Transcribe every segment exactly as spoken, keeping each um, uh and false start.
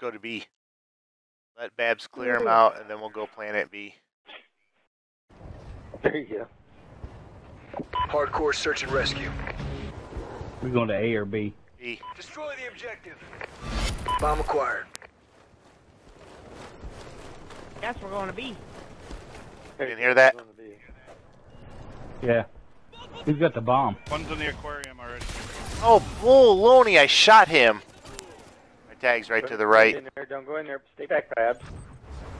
go to B. Let Babs clear them out, and then we'll go planet B. There you go. Hardcore search and rescue. We're going to A or B? B. Destroy the objective. Bomb acquired. Guess we're going to B. You didn't hear that? Yeah. Who's got the bomb? One's in the aquarium already. Oh, baloney, I shot him. My tag's right to the right. Don't go in there. Stay back, Babs.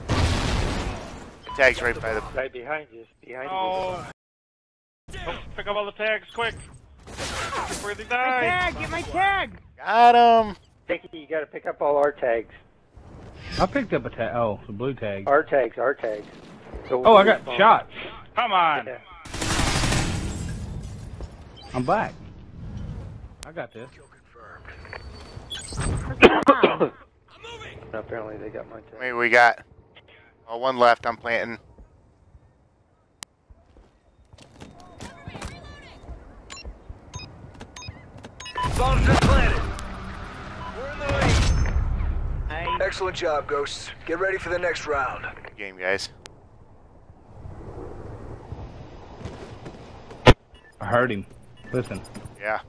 My tag's right by the... Right behind you. Behind you. Oh. Oh, pick up all the tags, quick. Where'd he die? Get my tag! Got him! You gotta pick up all our tags. I picked up a tag. Oh, the blue tag. Our tags, our tags. So oh, I got phone. Shot. Come on. Yeah. I'm back. I got this. I'm moving. Apparently they got my tag. Wait, we got. Oh, one left. I'm planting. Bombs just planted. We're in the lead. Hey. Excellent job, Ghosts. Get ready for the next round. Good game, guys. I heard him. Listen. Yeah.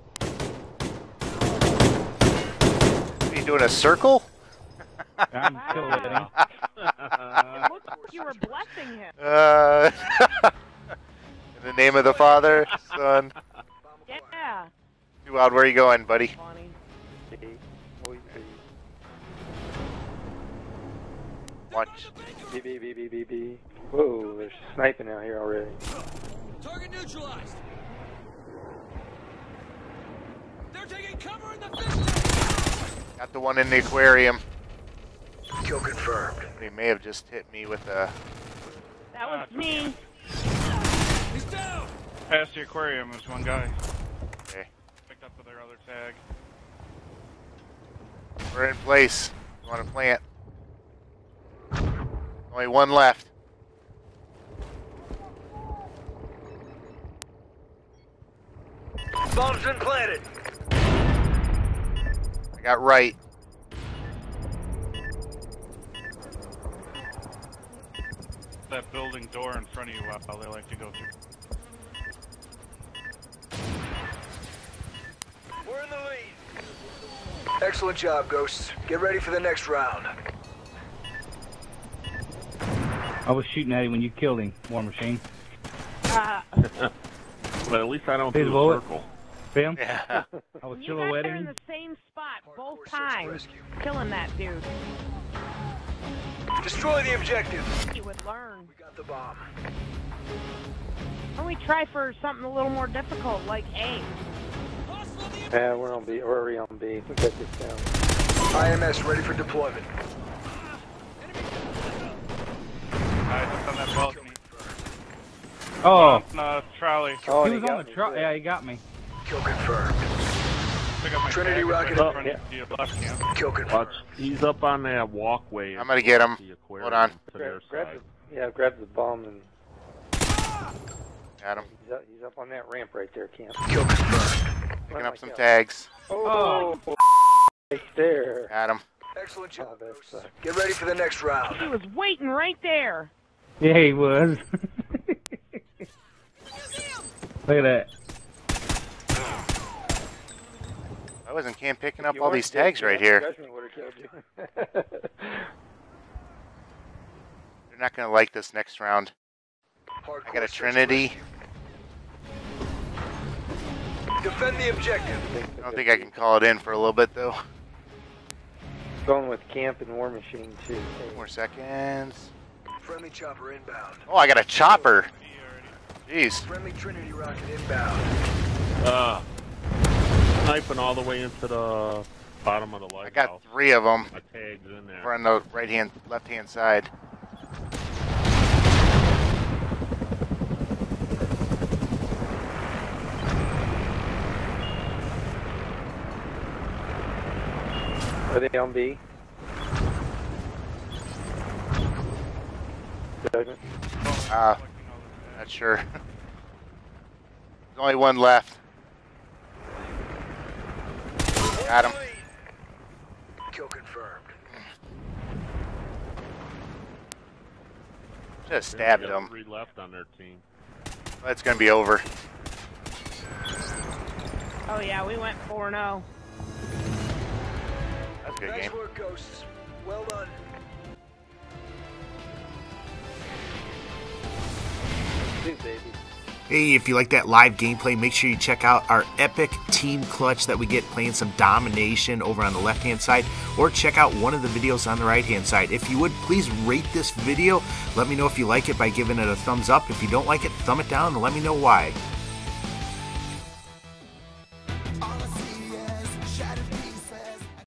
Are you doing a circle? I'm killing him. It looks like you were blessing him. Uh, in the name of the Father, Son. Yeah. Too wild, where are you going, buddy? Watch. B, B, B, B, B, B. Whoa, there's sniping out here already. Target neutralized. They're taking cover in the fish. Got the one in the aquarium. Kill confirmed. They may have just hit me with a. That was uh, me. He's down. Past the aquarium was one guy. Okay. Picked up with their other tag. We're in place. You want to plant? Only one left. Bomb's been planted. I got right. That building door in front of you, while they like to go through. We're in the lead. Excellent job, Ghosts. Get ready for the next round. I was shooting at him when you killed him, War Machine. Uh. But at least I don't do a circle. Bam? Yeah. I was you guys are in the same spot both times, killing that dude. Destroy the objective. You would learn. We got the bomb. Why don't we try for something a little more difficult, like A? Yeah, we're on B. We're already on B. We got this down. I M S ready for deployment. I just on that ball. Oh, no, trolley. Oh, he was on the trolley. Yeah, he got me. Kill confirmed. Trinity rocket up. Yeah. Yeah. Kill confirmed. Watch. He's up on that walkway. I'm gonna get him. Hold on. Grab, grab the, yeah, grab the bomb and. Got him. He's up, he's up on that ramp right there, Cam. Kill confirmed. Picking up some tags. Oh, oh right there. Got him. Excellent job. Oh, get ready for the next round. He was waiting right there. Yeah, he was. Look at that. I wasn't Cam picking up all these tags right here. They're not going to like this next round. I got a Trinity. Defend the objective. I don't think I can call it in for a little bit, though. Going with Camp and War Machine, too. Eight more seconds. Friendly chopper inbound. Oh, I got a chopper. Jeez. Friendly Trinity rocket inbound. Uh, sniping all the way into the bottom of the lighthouse. I got three of them. My tag's in there. We're on the right hand, left hand side. Are they on B? Uh, Not sure. There's only one left. Got him. Kill confirmed. Just stabbed him. Three left on their team. That's gonna be over. Oh yeah, we went four and oh. That's a good game. Nice work, Ghosts. Well done. Hey, baby. Hey, if you like that live gameplay, make sure you check out our epic team clutch that we get playing some domination over on the left-hand side, or check out one of the videos on the right-hand side. If you would, please rate this video. Let me know if you like it by giving it a thumbs up. If you don't like it, thumb it down and let me know why.